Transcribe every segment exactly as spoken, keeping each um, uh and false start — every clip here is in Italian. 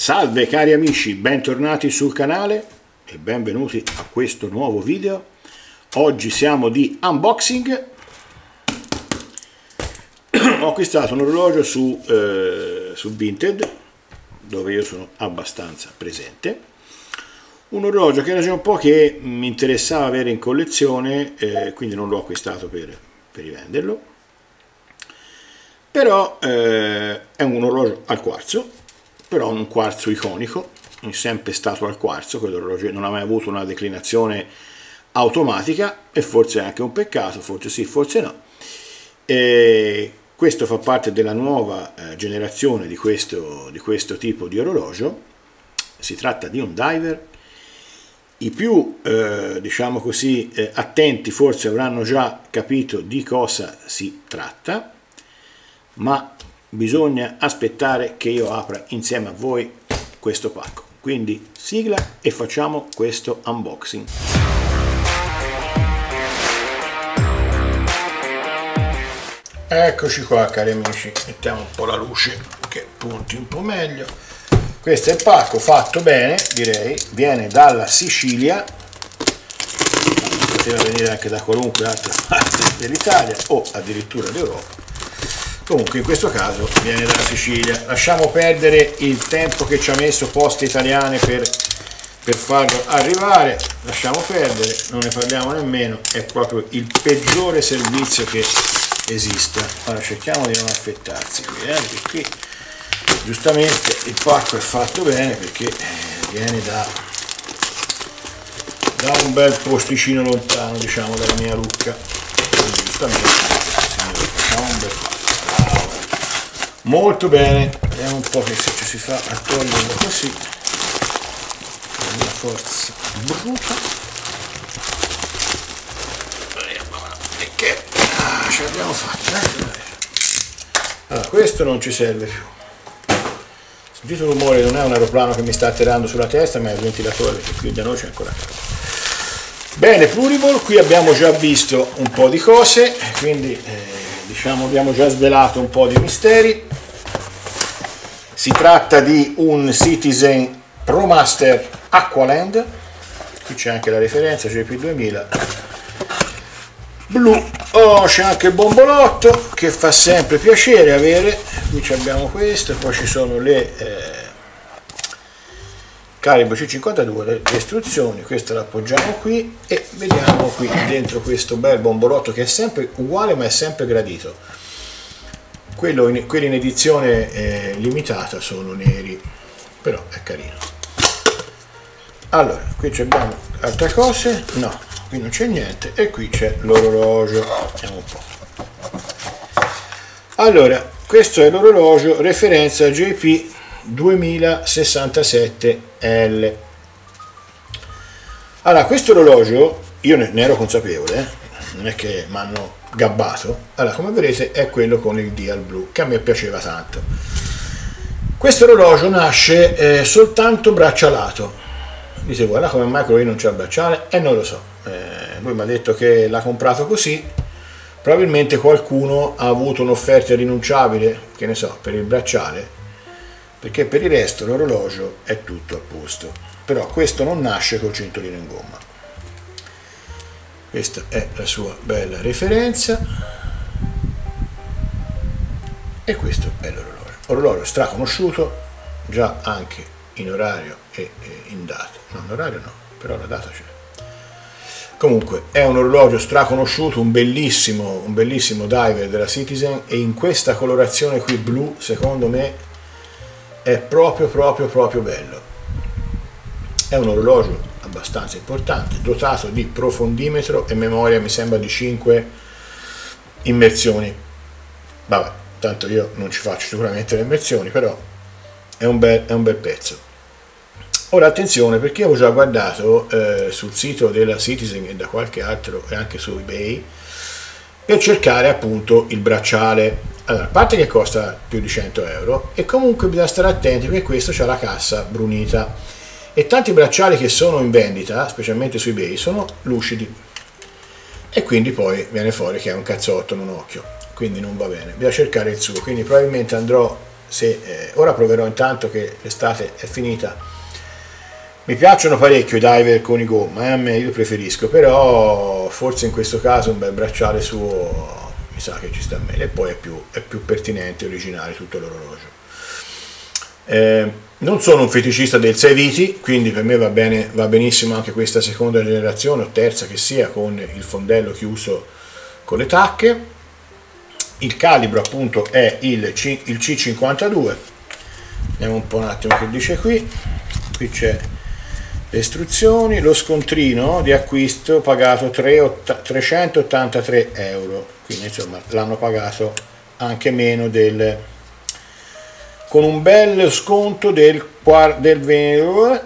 Salve cari amici, bentornati sul canale e benvenuti a questo nuovo video. Oggi siamo di unboxing. Ho acquistato un orologio su, eh, su Vinted, dove io sono abbastanza presente. Un orologio che era già un po' che mi interessava avere in collezione, eh, quindi non l'ho acquistato per, per rivenderlo. Però eh, è un orologio al quarzo, però un quarzo iconico, è sempre stato al quarzo, quell'orologio non ha mai avuto una declinazione automatica e forse è anche un peccato, forse sì, forse no. E questo fa parte della nuova generazione di questo, di questo tipo di orologio, si tratta di un diver. I più, eh, diciamo così, eh, attenti forse avranno già capito di cosa si tratta, ma bisogna aspettare che io apra insieme a voi questo pacco, quindi sigla e facciamo questo unboxing. Eccoci qua cari amici, mettiamo un po' la luce che punti un po' meglio. Questo è il pacco, fatto bene direi, viene dalla Sicilia, poteva venire anche da qualunque altra parte dell'Italia o addirittura d'Europa. Comunque in questo caso viene dalla Sicilia, lasciamo perdere il tempo che ci ha messo Poste Italiane per, per farlo arrivare, lasciamo perdere, non ne parliamo nemmeno, è proprio il peggiore servizio che esista. Allora cerchiamo di non affrettarsi qui, eh, perché qui giustamente il pacco è fatto bene perché viene da, da un bel posticino lontano, diciamo dalla mia Lucca, quindi giustamente facciamo un bel pacco. Molto bene, vediamo un po' che se ci si fa a toglierlo così, con una forza brutta. E che ah, ce l'abbiamo fatta. Allora, questo non ci serve più. Sentite un rumore, non è un aeroplano che mi sta atterrando sulla testa, ma è il ventilatore, perché qui da noi c'è ancora caldo. Bene, Pluriball, qui abbiamo già visto un po' di cose, quindi eh, diciamo abbiamo già svelato un po' di misteri. Si tratta di un Citizen Pro Master Aqualand, qui c'è anche la referenza G P duemila blu. Oh, c'è anche il bombolotto che fa sempre piacere avere, qui abbiamo questo, poi ci sono le eh, calibro C cinquantadue, le istruzioni, questa la appoggiamo qui e vediamo qui dentro questo bel bombolotto che è sempre uguale ma è sempre gradito. Quello in, quelli in edizione eh, limitata sono neri, però è carino. Allora qui abbiamo altre cose, no, qui non c'è niente e qui c'è l'orologio, vediamo un po'. Allora questo è l'orologio referenza J P duemila sessantasette L. Allora questo orologio io ne, ne ero consapevole, eh? Non è che mi hanno gabbato. Allora come vedete è quello con il dial blu che a me piaceva tanto. Questo orologio nasce eh, soltanto braccialato. Dice guarda come mai quello lì non c'è il bracciale, e eh, non lo so, eh, lui mi ha detto che l'ha comprato così. Probabilmente qualcuno ha avuto un'offerta irrinunciabile, che ne so, per il bracciale, perché per il resto l'orologio è tutto a posto, però questo non nasce col cinturino in gomma. Questa è la sua bella referenza e questo è l'orologio, orologio straconosciuto già anche in orario e in data, no, in orario no, però la data c'è. Comunque è un orologio straconosciuto, un bellissimo, un bellissimo diver della Citizen, e in questa colorazione qui blu secondo me è proprio proprio proprio bello. È un orologio abbastanza importante, dotato di profondimetro e memoria mi sembra di cinque immersioni. Vabbè, tanto io non ci faccio sicuramente le immersioni, però è un bel, è un bel pezzo. Ora attenzione, perché avevo già guardato eh, sul sito della Citizen e da qualche altro e anche su eBay per cercare appunto il bracciale. Allora, a parte che costa più di cento euro, e comunque bisogna stare attenti perché questo c'ha la cassa brunita e tanti bracciali che sono in vendita, specialmente su eBay, sono lucidi e quindi poi viene fuori che è un cazzotto in un occhio, quindi non va bene, bisogna cercare il suo. Quindi probabilmente andrò se eh, ora proverò, intanto che l'estate è finita. Mi piacciono parecchio i diver con i gomma, eh, a me, io preferisco, però forse in questo caso un bel bracciale suo mi sa che ci sta meglio, e poi è più, è più pertinente e originale tutto l'orologio. Eh, non sono un feticista del sei viti, quindi per me va bene, va benissimo anche questa seconda generazione o terza che sia, con il fondello chiuso con le tacche. Il calibro appunto è il, C, il C cinquantadue. Andiamo un po' un attimo che dice qui, qui c'è le istruzioni, lo scontrino di acquisto pagato trecentottantatré euro, quindi insomma l'hanno pagato anche meno del, con un bel sconto del, del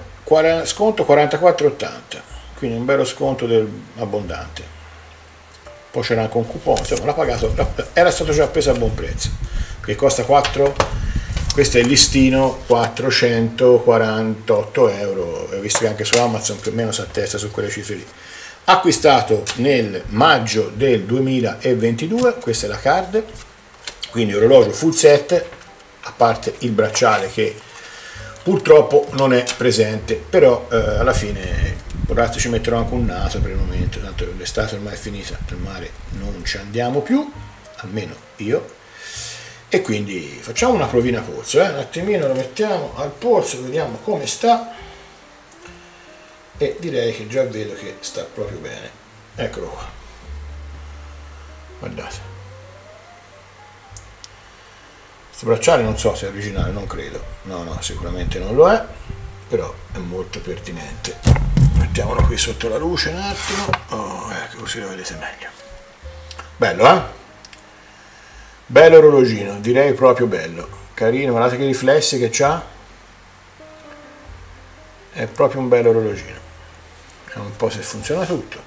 sconto quarantaquattro ottanta, quindi un bello sconto del, abbondante. Poi c'era anche un coupon, insomma l'ha pagato, era stato già preso a buon prezzo, che costa quattro, questo è il listino, quattrocentoquarantotto euro, ho visto che anche su Amazon più o meno si attesta su quelle cifre lì. Acquistato nel maggio del duemilaventidue, questa è la card, quindi orologio full set, a parte il bracciale che purtroppo non è presente, però eh, alla fine forse ci metterò anche un naso per il momento, tanto l'estate ormai è finita, al mare non ci andiamo più, almeno io, e quindi facciamo una provina a polso, eh? Un attimino lo mettiamo al polso, vediamo come sta, e direi che già vedo che sta proprio bene, eccolo qua, guardate. Bracciale non so se è originale, non credo, no no, sicuramente non lo è, però è molto pertinente. Mettiamolo qui sotto la luce un attimo, oh, ecco, così lo vedete meglio. Bello, eh? Bello orologino, direi proprio bello, carino, guardate che riflessi che c'ha, è proprio un bello orologino. Vediamo un po' se funziona tutto,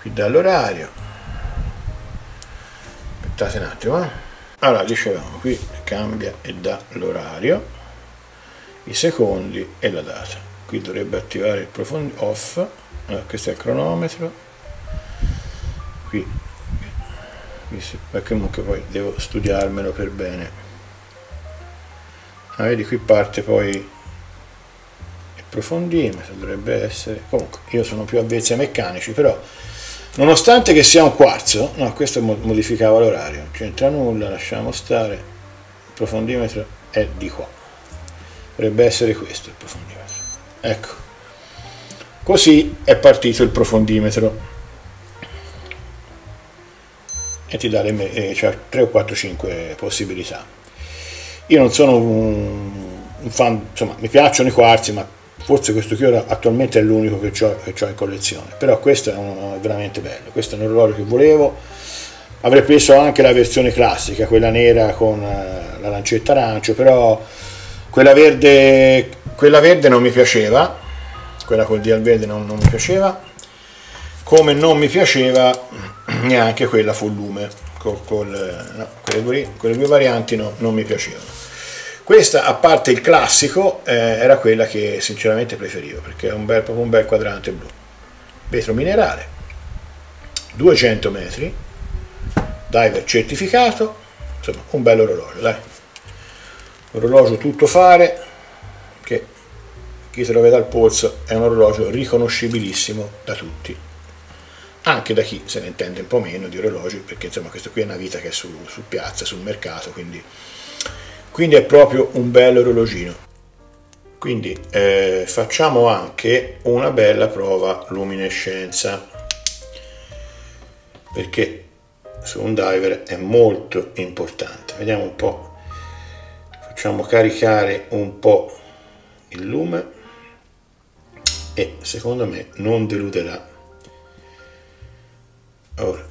qui dall'orario, aspettate un attimo, eh? Allora, dicevamo, qui cambia e dà l'orario, i secondi e la data. Qui dovrebbe attivare il profondo off, allora, questo è il cronometro, qui, qui perché comunque poi devo studiarmelo per bene. Ah, vedi, qui parte poi il profondimetro, dovrebbe essere, comunque io sono più avvezzo ai meccanici, però nonostante che sia un quarzo, no, questo modificava l'orario, non c'entra nulla, lasciamo stare, il profondimetro è di qua, dovrebbe essere questo il profondimetro, ecco, così è partito il profondimetro e ti dà le, eh, cioè tre o quattro o cinque possibilità. Io non sono un, un fan, insomma mi piacciono i quarzi, ma forse questo qui ora attualmente è l'unico che ho, che ho in collezione, però questo è, un, è veramente bello, questo è un orologio che volevo. Avrei preso anche la versione classica, quella nera con la lancetta arancio, però quella verde, quella verde non mi piaceva, quella col dial verde non, non mi piaceva, come non mi piaceva neanche quella full lume, col, col, no, quelle, due, quelle due varianti no, non mi piacevano. Questa, a parte il classico, eh, era quella che sinceramente preferivo, perché è un bel, proprio un bel quadrante blu. Vetro minerale, duecento metri, diver certificato, insomma un bello orologio, dai. Orologio tutto fare, che chi se lo vede al polso è un orologio riconoscibilissimo da tutti, anche da chi se ne intende un po' meno di orologi, perché insomma questo qui è una vita che è su, su piazza, sul mercato, quindi... Quindi è proprio un bello orologino. Quindi eh, facciamo anche una bella prova luminescenza, perché su un diver è molto importante. Vediamo un po', facciamo caricare un po' il lume e secondo me non deluderà. Ora,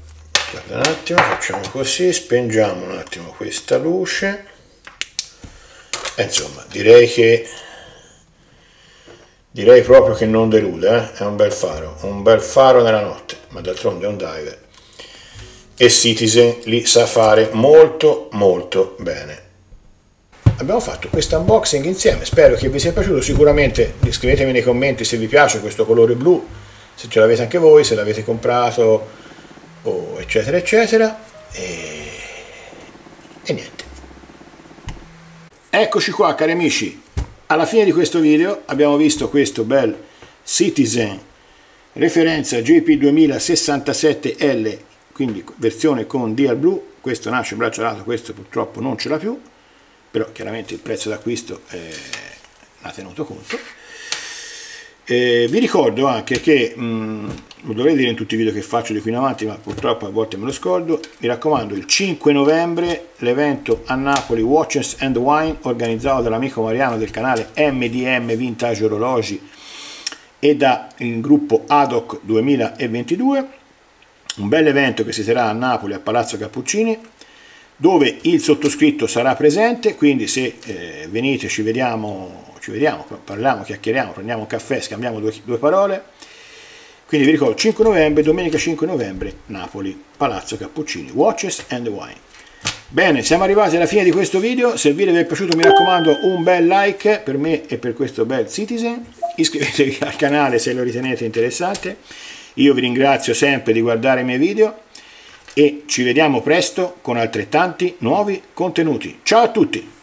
guarda un attimo, facciamo così, spengiamo un attimo questa luce. Insomma, direi che direi proprio che non delude, eh? È un bel faro, un bel faro nella notte, ma d'altronde è un diver e Citizen li sa fare molto molto bene. Abbiamo fatto questo unboxing insieme, spero che vi sia piaciuto, sicuramente scrivetemi nei commenti se vi piace questo colore blu, se ce l'avete anche voi, se l'avete comprato, o eccetera eccetera, e, e niente. Eccoci qua cari amici, alla fine di questo video abbiamo visto questo bel Citizen referenza J P duemilasessantasette L, quindi versione con Dial Blue. Questo nasce in braccio lato, questo purtroppo non ce l'ha più, però chiaramente il prezzo d'acquisto eh, ha tenuto conto. Eh, vi ricordo anche che, mh, lo dovrei dire in tutti i video che faccio di qui in avanti, ma purtroppo a volte me lo scordo, mi raccomando, il cinque novembre l'evento a Napoli Watches and Wine, organizzato dall'amico Mariano del canale M D M Vintage Orologi e dal gruppo Ad hoc duemilaventidue, un bel evento che si terrà a Napoli a Palazzo Cappuccini, dove il sottoscritto sarà presente. Quindi se eh, venite ci vediamo, ci vediamo, parliamo, chiacchieriamo, prendiamo un caffè, scambiamo due, due parole. Quindi vi ricordo cinque novembre, domenica cinque novembre, Napoli, Palazzo Cappuccini, Watches and Wine. Bene, siamo arrivati alla fine di questo video, se il video vi è piaciuto mi raccomando un bel like per me e per questo bel Citizen, iscrivetevi al canale se lo ritenete interessante, io vi ringrazio sempre di guardare i miei video e ci vediamo presto con altrettanti nuovi contenuti. Ciao a tutti!